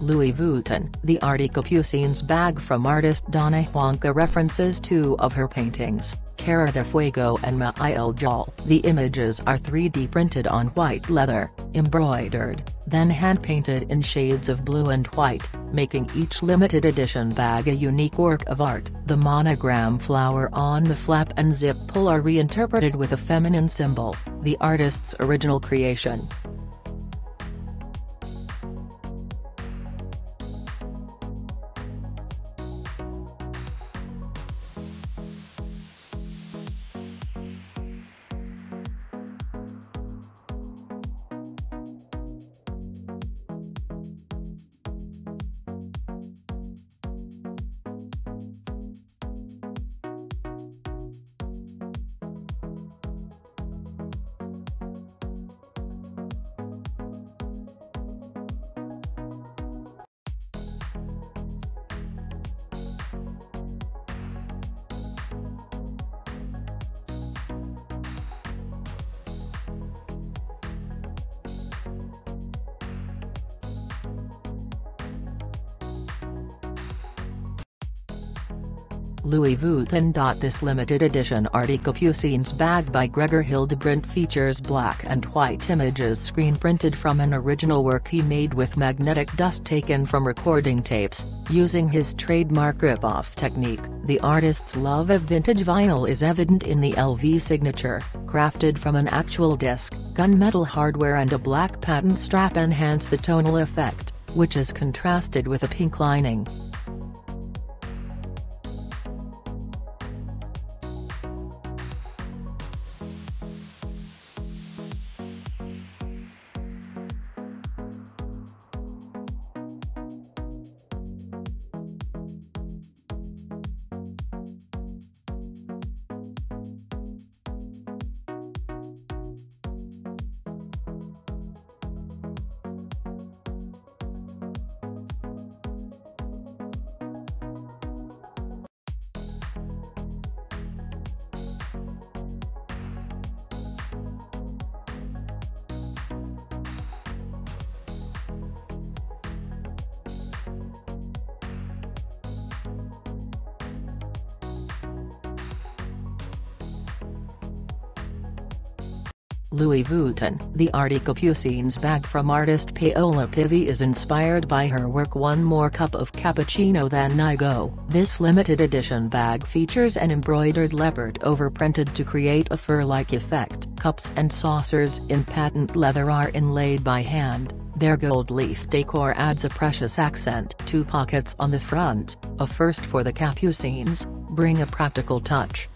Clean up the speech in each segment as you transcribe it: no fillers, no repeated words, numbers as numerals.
Louis Vuitton. The Artycapucines bag from artist Donna Huanca references two of her paintings, Cara de Fuego and Muyal Jol. The images are 3D printed on white leather, embroidered, then hand-painted in shades of blue and white, making each limited edition bag a unique work of art. The monogram flower on the flap and zip pull are reinterpreted with a feminine symbol, the artist's original creation. Louis Vuitton. This limited edition Artycapucines bag by Gregor Hildebrandt features black and white images screen printed from an original work he made with magnetic dust taken from recording tapes, using his trademark rip-off technique. The artist's love of vintage vinyl is evident in the LV signature, crafted from an actual disc. Gunmetal hardware and a black patent strap enhance the tonal effect, which is contrasted with a pink lining. Louis Vuitton. The Artycapucines bag from artist Paola Pivi is inspired by her work One More Cup of Cappuccino Than I Go. This limited edition bag features an embroidered leopard overprinted to create a fur-like effect. Cups and saucers in patent leather are inlaid by hand. Their gold leaf decor adds a precious accent. Two pockets on the front, a first for the Capucines, bring a practical touch.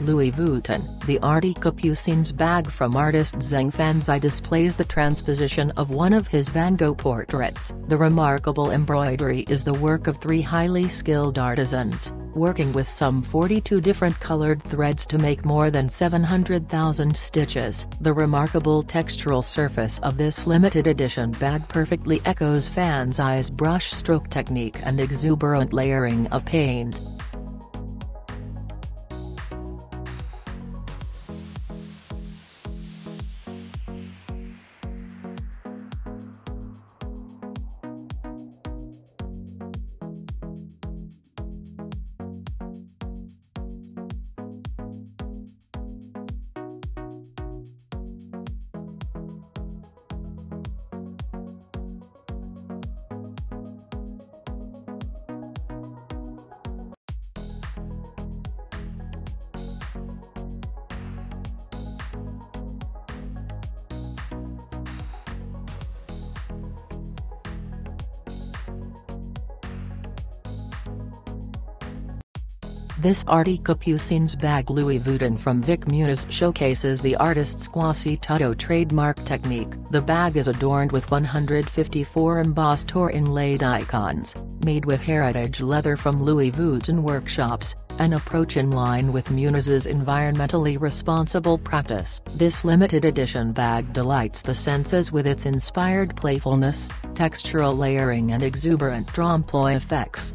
Louis Vuitton. The Artycapucines bag from artist Zeng Fanzhi displays the transposition of one of his Van Gogh portraits. The remarkable embroidery is the work of three highly skilled artisans, working with some 42 different colored threads to make more than 700,000 stitches. The remarkable textural surface of this limited edition bag perfectly echoes Fanzhi's brush stroke technique and exuberant layering of paint. This Artycapucines bag Louis Vuitton from Vik Muniz showcases the artist's Quasi Tutto trademark technique. The bag is adorned with 154 embossed or inlaid icons, made with heritage leather from Louis Vuitton workshops, an approach in line with Muniz's environmentally responsible practice. This limited edition bag delights the senses with its inspired playfulness, textural layering and exuberant trompe-l'oeil effects.